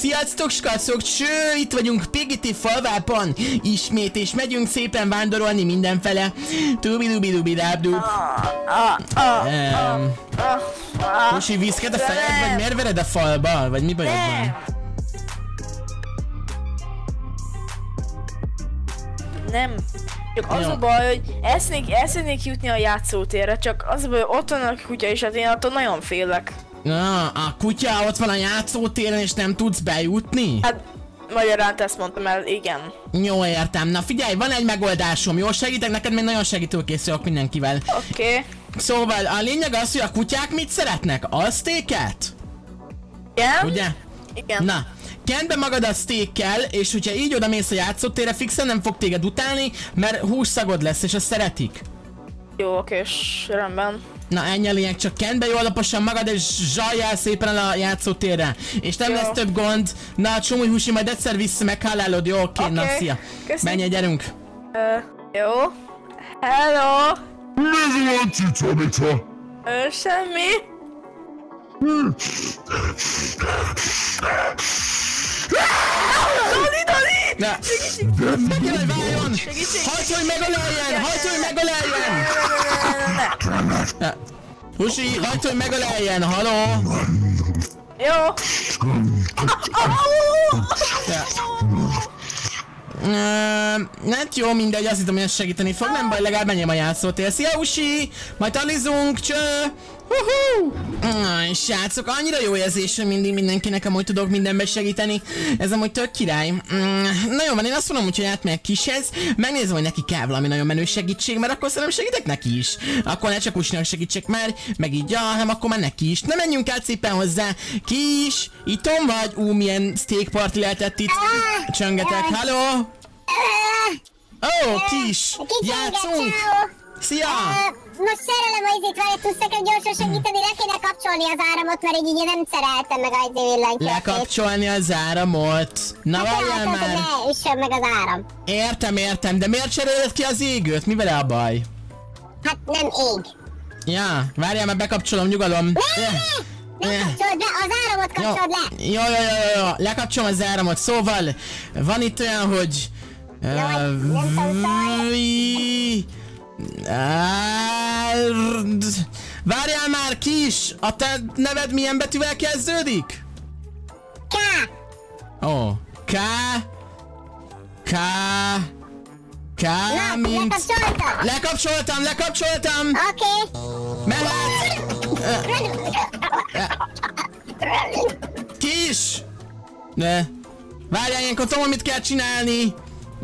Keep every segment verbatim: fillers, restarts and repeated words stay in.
Sziasztok, skacok, cső, itt vagyunk Pigity falvában ismét, és megyünk szépen vándorolni mindenfele. Kosi, viszked a fejed, vagy miért vered a falba? Vagy mi bajod van? Nem. Csak az a baj, hogy elszénnék jutni a játszótérre, csak az a baj, hogy ott van a kutya, és hát én attól nagyon félek. Na, a kutya ott van a játszótéren, és nem tudsz bejutni? Hát, magyarán ezt mondtam el, igen. Jó, értem. Na figyelj, van egy megoldásom, jó? Segítek neked, még nagyon segítőkészülök mindenkivel. Oké. Okay. Szóval a lényeg az, hogy a kutyák mit szeretnek? A sztéket? Igen. Ugye? Igen. Na. Kend be magad a sztékkel, és hogyha így oda mész a játszótérre, fixen nem fog téged utálni, mert hússzagod lesz, és azt szeretik. Jó, oké, és rendben. Na ennyi a lényeg, csak kend be jól laposan magad, és zsajjál szépen el a játszótérre. És nem jó. Lesz több gond. Na, csomói húsi, majd egyszer vissza meghálálod, jó, oké, okay, okay. Na, szia. Köszönöm. Menj, gyerünk. Uh, jó. Hello. Mi ez van, cicsa, micsa? Ő semmi. Dani, Dani! Segítség! Meg kell, hogy váljon! Hagyd, hogy megöleljen! Hagyd, hogy megöleljen! Husi, hagyd, hogy megöleljen! Haló! Jó! Hát jó, mindegy, azt hittem, hogy ezt segíteni fog, nem baj, legalább menjem a játszótér. Szia, Husi! Majd talizunk, cső! Uhú! Ah, srácok, annyira jó érzés, hogy mindig mindenkinek amúgy tudok mindenben segíteni. Ez amúgy tök király. Mm, na jó, van, én azt mondom, hogy átmegyek Kishez, megnézem, hogy neki kell valami nagyon menő segítség, mert akkor szerintem segítek neki is. Akkor ne csak Usinak segítsek már, meg így, ja, hanem akkor már neki is. Na menjünk át szépen hozzá. Kis, itton vagy? Ú, milyen steak party lehetett itt. Csöngetek, halló? Ó, oh, Kis, játszunk! Szia! Most szerelem az izét, várját, tudsz nekem gyorsan segíteni, le kéne kapcsolni az áramot, mert így így nem szereltem meg az villanykörtét. Lekapcsolni az áramot? Na hát várjál már! Hát ne üssön meg az áram. Értem, értem, de miért cseréled ki az égőt? Mi vele a baj? Hát nem ég. Ja, várjál már, bekapcsolom, nyugalom. Ne, ne. Ne kapcsolod be, az áramot kapcsolod le! Jó, jó, jó, jó, lekapcsolom az áramot, szóval van itt olyan, hogy... Várjál már, Kis! A te neved milyen betűvel kezdődik? K. Ó, K. K. K, mint... Lekapcsoltam! Lekapcsoltam, lekapcsoltam! Oké! Mehet! Kis! Várjál, ilyenkor tudom, mit kell csinálni!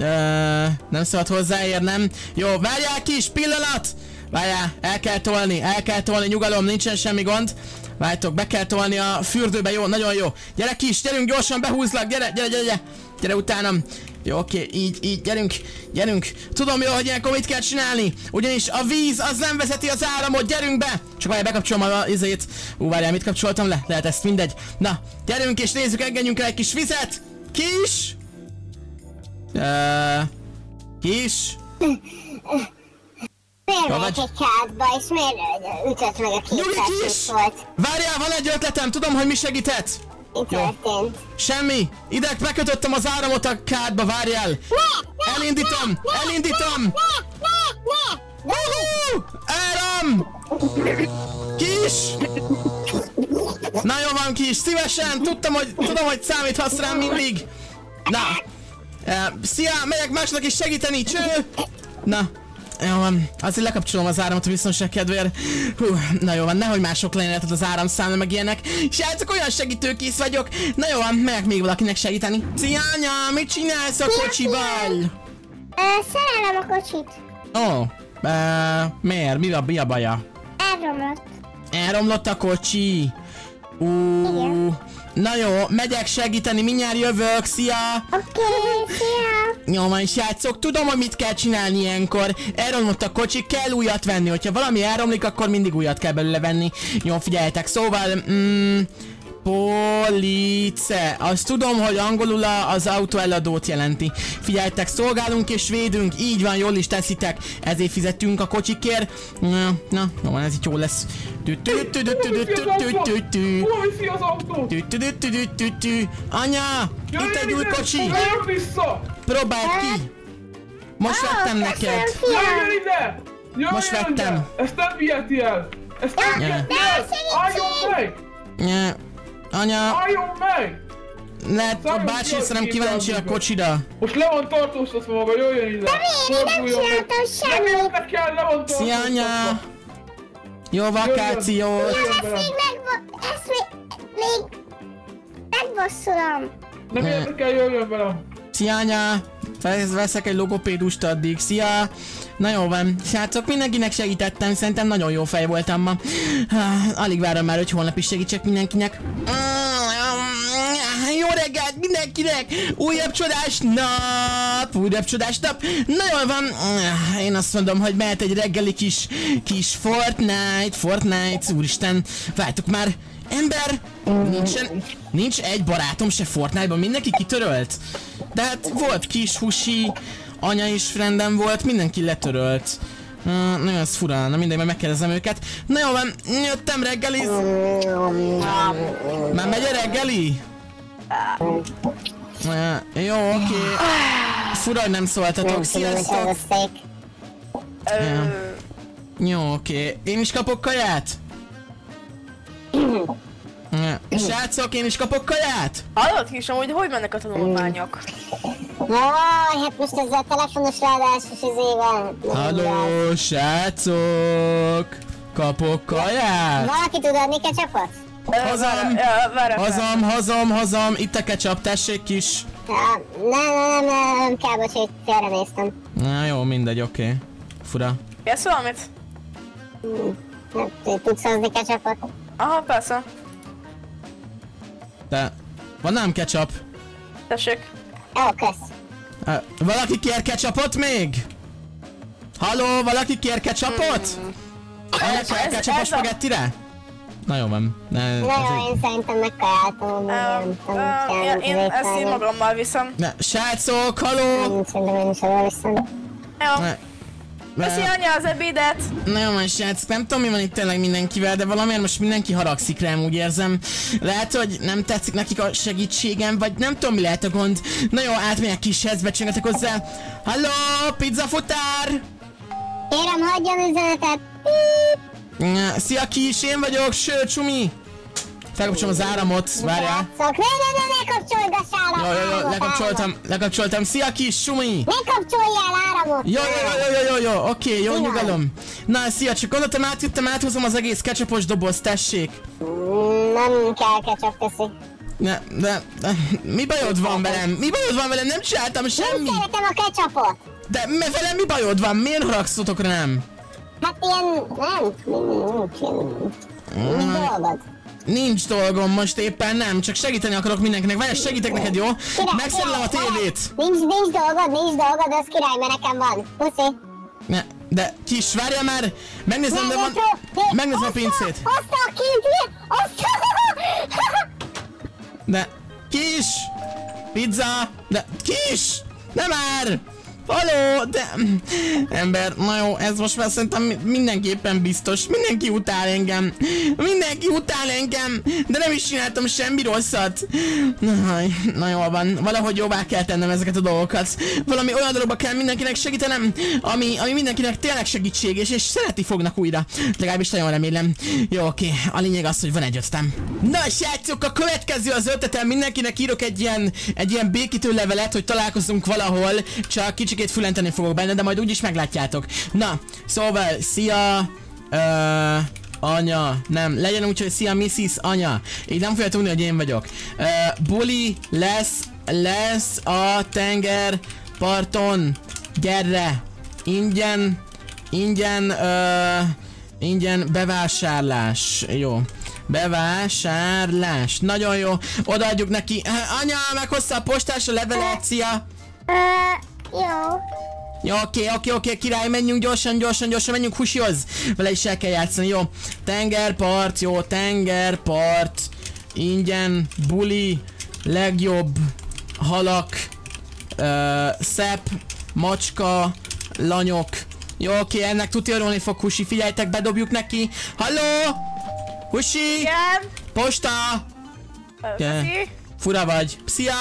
Öööö, nem szabad hozzáérnem. Jó, várjál, Kis, pillanat! Várjál, el kell tolni, el kell tolni, nyugalom, nincsen semmi gond. Várjátok, be kell tolni a fürdőbe, jó, nagyon jó. Gyere, Kis, gyerünk, gyorsan behúzlak, gyere, gyere, gyere, gyere, gyere utánam. Jó, oké, így, így, gyerünk, gyerünk. Tudom jó, hogy ilyenkor mit kell csinálni. Ugyanis a víz, az nem vezeti az áramot, gyerünk be! Csak várjál, bekapcsolom az izét. Ú, várjál, mit kapcsoltam le? Lehet ezt, mindegy. Na, gyerünk és nézzük, engedjünk el egy kis vizet. Kis! Öööö... Kis? Miért vagyok egy kádba, és miért ütött meg a kétszeres volt? Várjál, van egy ötletem, tudom, hogy mi segített! Mi történt? Semmi! Ide bekötöttem az áramot a kádba, várjál! Ne! Elindítom! Elindítom! Ne! Ne! Ne! Ne! Áram! Kis! Na jó van, Kis, szívesen! Tudtam, hogy... Tudom, hogy számíthatsz rám mindig! Na! Uh, szia, megyek másnak is segíteni, cső! Na, jó van, azért lekapcsolom az áramot a biztonság kedvéért. Hú, na jó van, nehogy mások legyenek az áramszámla meg ilyenek. Srácok, olyan segítőkész vagyok. Na jó van, megyek még valakinek segíteni. Szia, anya, mit csinálsz a kocsival? Szerelem a kocsit. Ó, miért? Mi a, mi a baja? Elromlott. Elromlott a kocsi? Úúúú. Na jó, megyek segíteni, mindjárt jövök, szia! Oké, okay, szia! Jó van, srácok, tudom, hogy mit kell csinálni ilyenkor. Elromlott a kocsi, kell újat venni. Hogyha valami elromlik, akkor mindig újat kell belőle venni. Jó, figyeljetek, szóval... Mm, Police. Azt tudom, hogy angolul az autóeladót jelenti. Figyeljetek, szolgálunk és védünk. Így van, jól is teszitek. Ezért fizetünk a kocsikért. Na, na, jó van, ez így jól lesz. Anya, itt egy új kocsi. Próbáld ki. Most vettem neked. Most vettem. Ezt nem viheti el. Ezt nem viheti el. Álljon meg! Nya. Anya! Álljon meg! Lehet, a bácsi szerintem kíváncsi a kocsida. Most le van tartóztatva maga, jöjjön ide! De miért? Én nem csináltam semmit! Ne kell, le van tartóztatva! Szia, anya! Jó vakációt! Jöjjön, ezt még megbo... ezt még... még... megbosszulom! Nem érdekel, jöjjön velem! Szia, anya! Veszek egy logopédust addig, szia! Na jó van, srácok, mindenkinek segítettem, szerintem nagyon jó fej voltam ma. Alig várom már, hogy holnap is segítsek mindenkinek. Jó reggelt mindenkinek! Újabb csodás nap! Újabb csodás nap! Na jól van, én azt mondom, hogy mehet egy reggeli kis, kis Fortnite, Fortnite, úristen, vártuk már. Ember, nincsen, nincs egy barátom se Fortnite-ban, mindenki kitörölt. De hát volt kis husi, anya is rendben volt, mindenki letörölt. Uh, na jó, ez fura, na mindegy, majd megkérdezem őket. Na jó van, jöttem reggeliz. Már megy a reggeli? Uh, jó, oké. Okay. Fura, hogy nem szóltatok, sziasztok. Uh, jó, oké. Okay. Én is kapok kaját? Srácok, én is kapok kaját? Hallod, Kisam, hogy hogy mennek a tanulmányok? Jaj, hát most ezzel a telefonos ráadásos izével. Halló, srácok! Kapok kaját? Valaki tud adni ketchupot? Hazam, hazam, hazam, hazam, itt a ketchup, tessék, kis. Nem, nem, nem, nem kell, bocsánat, félre néztem. Na jó, mindegy, oké. Fura. Jössz valamit? Tudsz hozni ketchupot? Aha, persze. De... van nem ketchup? Tessék. Ó, kösz. Valaki kér ketchupot még? Halló, valaki kér ketchupot? Anya kér ketchupot spagettire? Na jó van. Na jó, én szerintem megkajáltam. Én ezt így magammal viszem. Srácok, halló! Szerintem én is jól viszem. Jó. Köszi anya az ebédet! Na jó van, srácok, nem tudom, mi van itt tényleg mindenkivel, de valamiért most mindenki haragszik rám, úgy érzem. Lehet, hogy nem tetszik nekik a segítségem, vagy nem tudom, mi lehet a gond. Na jó, átmegyek kishez, becsengetek hozzá. Halló, pizzafutár! Kérem, hagyjam üzenetet! Piiip! Szia kis, én vagyok, sőt, Csumi! Felkapcsolom az áramot, várjál. Ne, ne, ne, ne kapcsolgass áramot! Jó, jó, jó, lekapcsoltam, lekapcsoltam. Szia kis, Sumi! Ne kapcsoljál áramot! Jó, jó, jó, jó, jó, oké, jó, nyugalom. Na, szia, csak gondoltam átjöttem, áthozom az egész ketchupos dobozt, tessék. Nem kell ketchup, köszi. Ne, ne, mi bajod van velem? Mi bajod van velem? Nem csináltam semmit! Nem szeretem a ketchupot! De velem mi bajod van? Miért haragszotok rám? Hát ilyen, nem, mi dolgod? Nincs dolgom most éppen, nem, csak segíteni akarok mindenkinek. Várj, segítek neked, jó? Megszerelem a tévét! Nincs, nincs dolgod, nincs dolgod, az király, mert nekem van. Puszi! Ne, de kis, várjál már! Megnézem, de van... megnézem a pincét! Oszta a kint! De... kis! Pizza! De... kis! Ne már! Halló, de... ember, na jó, ez most már szerintem mindenképpen biztos. Mindenki utál engem. Mindenki utál engem. De nem is csináltam semmi rosszat. Na, na jól van. Valahogy jobbá kell tennem ezeket a dolgokat. Valami olyan dologba kell mindenkinek segítenem, ami, ami mindenkinek tényleg segítség, és, és szereti fognak újra. Legalábbis nagyon remélem. Jó, oké. A lényeg az, hogy van egy ötletem. Na, srácok, a következő az ötletem. Mindenkinek írok egy ilyen, egy ilyen békítő levelet, hogy találkozunk valahol. Csak kicsit két fülenteni fogok benne, de majd úgyis meglátjátok. Na, szóval, szia, uh, anya, nem, legyen úgy, hogy szia, missziz, anya. Így nem fogja tudni, hogy én vagyok. Uh, buli lesz, lesz a tenger parton. Gyere, ingyen, ingyen, uh, ingyen bevásárlás. Jó. Bevásárlás. Nagyon jó. Odaadjuk neki. Uh, anya, meghozta a postás a levelet, szia. Jó. Jó, oké, oké, oké, király, menjünk gyorsan, gyorsan, gyorsan, menjünk Husihoz. Vele is el kell játszani, jó. Tengerpart, jó, tengerpart. ingyen, buli, legjobb, halak, ö, szep, macska, lanyok. Jó, oké, ennek tudja örülni fog Husi, figyeljtek, bedobjuk neki. Halló! Husi! Igen? Posta! Yeah. Fura vagy. Szia!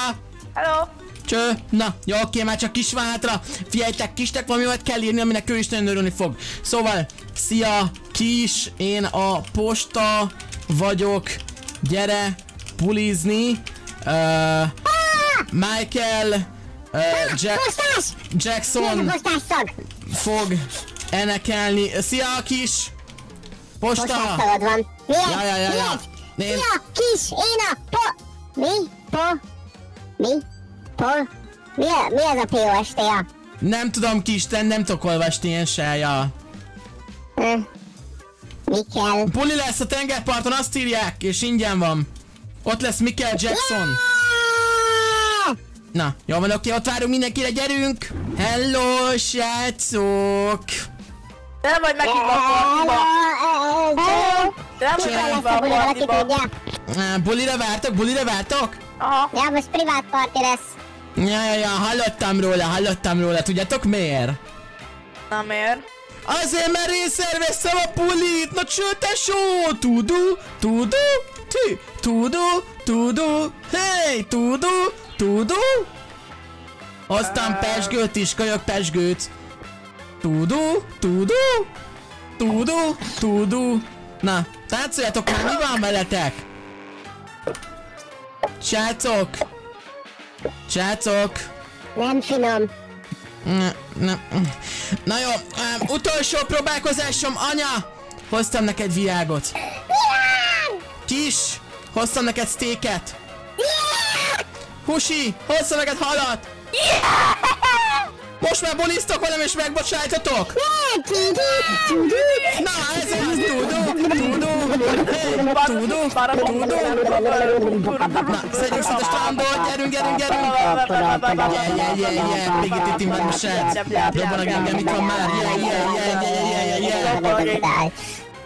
Hello! Cső! Na, jó, oké, már csak kis van hátra. Figyeljtek, kisnek valami majd kell írni, aminek ő is nagyon örülni fog. Szóval, szia, kis, én a posta vagyok. Gyere, pulizni. Uh, Michael, uh, Jack Jackson fog enekelni. Szia, kis! Posta! Ja, ja, ja, ja. Én... Szia, kis, én a po... Mi? Po... Mi? Po... Mi, a, mi az a P O S T-ja? Nem tudom, kis, te nem tudok olvasni én se, ja. Hm. Mi kell? Puli lesz a tengerparton, azt írják, és ingyen van. Ott lesz Michael Jackson. Yeah! Na, jó van, oké, ott várunk mindenkire, gyerünk! Hello, srácok! Nem vagy meg itt bulira vártok, bulira vártok? Aha. Ja, most privát parti lesz. Ja, ja, ja, hallottam róla, hallottam róla. Tudjátok miért? Na miért? Azért, mert én szerveztem a bulit. Na cső, tesó! Tudó, tudó, tű, tudó, tudó, hey, tudó, tudó. Hoztam pesgőt is, kölyök pesgőt. Tudó, tudó, tudó, tudó. Na, táncoljatok már, mi van veletek? Srácok! Srácok! Nem finom. Na, na, na jó, um, utolsó próbálkozásom, anya! Hoztam neked virágot. Virág! Kis! Hoztam neked sztéket. Virág! Husi! Hoztam neked halat! Virág! Most már bulisztok velem és megbocsájtatok! Na, ez az! Tudó! Tudó! Tudó! Na, szedjük szét a strandot! Gyerünk, gyerünk, gyerünk! Jaj, jaj, jaj, jaj! Még itt itt imádom srác! Robbanag engem, itt van már! Jaj, jaj, jaj, jaj, jaj, jaj, jaj!